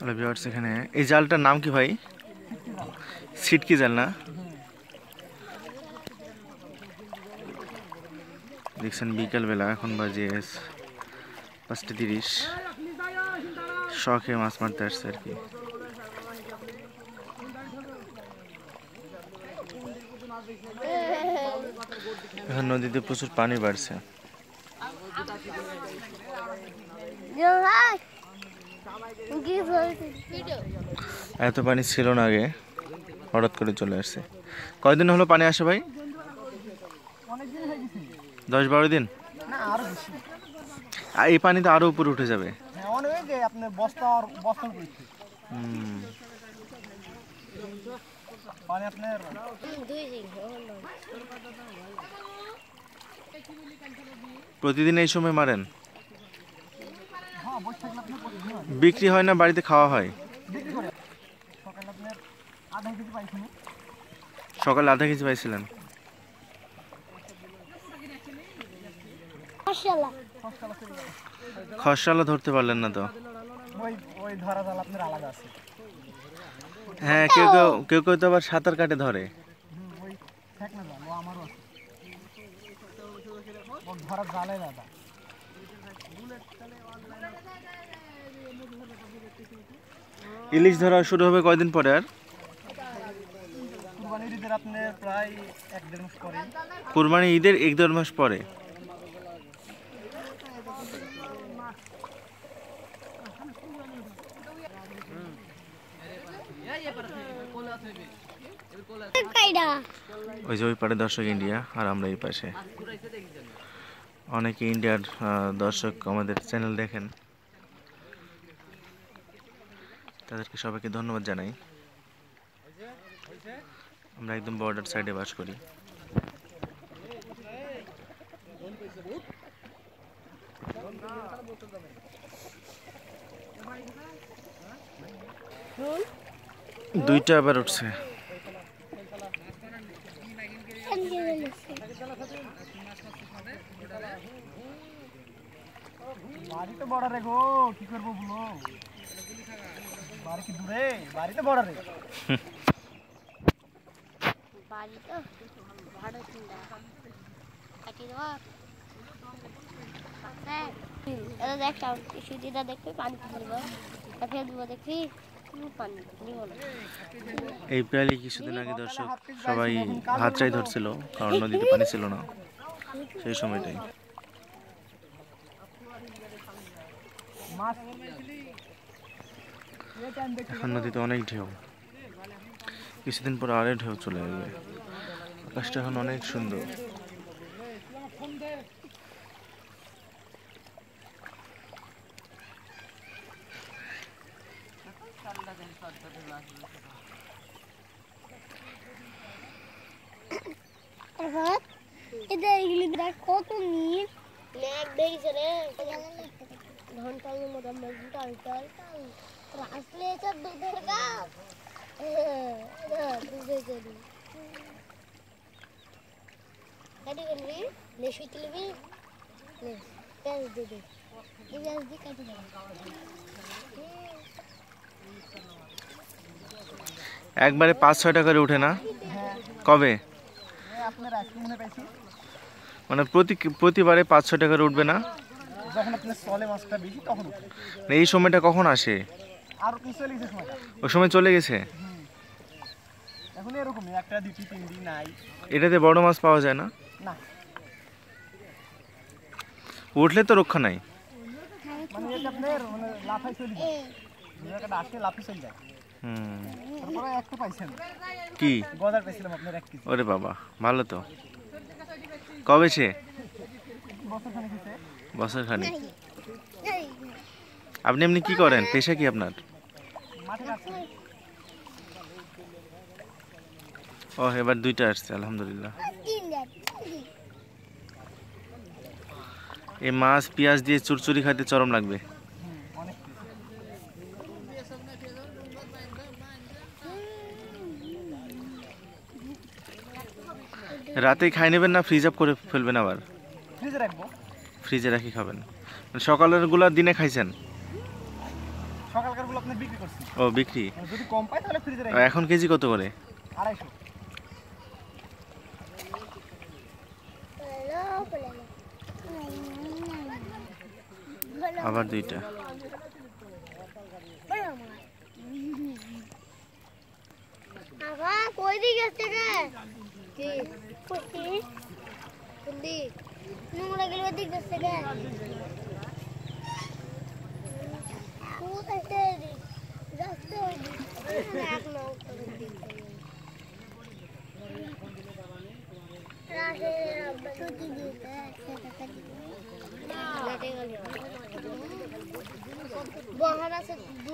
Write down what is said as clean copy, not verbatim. Hello viewers এখানে এই জালটার নাম কি ভাই ছিটকি জাল না দেখছেন বিকেল বেলা এখন বাজে 5:30 শখে মাছ মারতে আসছে আর কি এখন নদীতে প্রচুর পানি বাড়ছে এত পানি ছিল না আগে হঠাৎ করে চলে আসছে কয়দিন হলো পানি আসে ভাই অনেক দিন হয়ে গেছে 10-12 দিন না আরো বেশি আর এই পানি তো আরো উপরে উঠে যাবে হ্যাঁ অন হয়ে গেছে আপনি বস্তা আর বস্তা উঠছে পানি আপনার 2 দিন হলো প্রতিদিন এই সময় মারেন বিক্রি হয় না বাড়িতে খাওয়া হয় সকালে আধা কেজি পাইছিলেন খরশালা ধরতে পারলেন না তো হ্যাঁ কেউ কেউ কেউ তো আবার সাঁতার কাটে ধরে ইলিশ ধরা শুরু হবে কয়দিন পরে আর কুরবানির ঈদের আপনি প্রায় 1-1.5 মাস পরে কুরবানির ঈদের 1-1.5 মাস পরে ওই যে ওই পারে দর্শক ইন্ডিয়া আর আমরা এই পাশে অনেকে ইন্ডিয়ার দর্শক আমাদের চ্যানেল দেখেন তাদেরকে সবাইকে ধন্যবাদ জানাই আমরা একদম বর্ডার সাইডে বাস করি দুইটা আবার উঠছে বাড়ি তো বড় রে গো কি করব বলো বাড়ি কি দূরে বাড়ি তো বড় রে বাড়ি তো ভাড়া কিনা কাটি দাও হ্যাঁ এটা দেখো কিছুদিন দেখবে পানি ফেলবো ফেলবো দেখি পানি নিও না এই পালি কিছুদিন আগে দর্শক সবাই হাতটাই ধরছিল কারণ নদীতে পানি ছিল না সেই সময়টাই এখন নদীতে অনেক ঢেউ কিছুদিন পর আরো ঢেউ চলে আসবে আকাশটা এখন অনেক সুন্দর কত নীল একবারে 5-6 টাকা উঠে না কবে মানে প্রতিবারে 5-6 টাকা উঠবে না যখন আপনি চলে মাছটা বেশি তখন না এই সময়টা কখন আসে আর কি চলে গেছে সময়টা ওই সময় চলে গেছে এখন এরকম একটা 2-3 দিন নাই এটাতে বড় মাছ পাওয়া যায় না না উঠলে তো রক্ষা নাই মানে এটা আপনার মানে লাফাই চলে যায় একটা আসে লাফাই চলে যায় তারপরে একটা পাইছেন কি গজার পাইছিলাম আপনার 1 কেজি আরে বাবা ভালো তো কবে সে বছর খানিক আপনি এমনি কি করেন পেশা কি আপনার ও এবার দুইটা আসছে আলহামদুলিল্লাহ এই মাছ পেঁয়াজ দিয়ে চুরচুরি খাইতে চরম লাগবে রাতে খাই নেবেন না ফ্রিজ আপ করে ফেলবেন আবার ফ্রিজে রাখবো ফ্রিজে রাখি খাবেন সকালের গুলা দিনে খাইছেন সকালকারগুলো আপনি বিক্রি করছেন? ও বিক্রি, যদি কম পায় তাহলে ফ্রিজে রাখি। এখন কেজি কত করে? 250। আবার দুইটা। বাবা কই দি গেছে রে? কি কইছি বলি নোংরা গেল দি গেছে রে। बहुत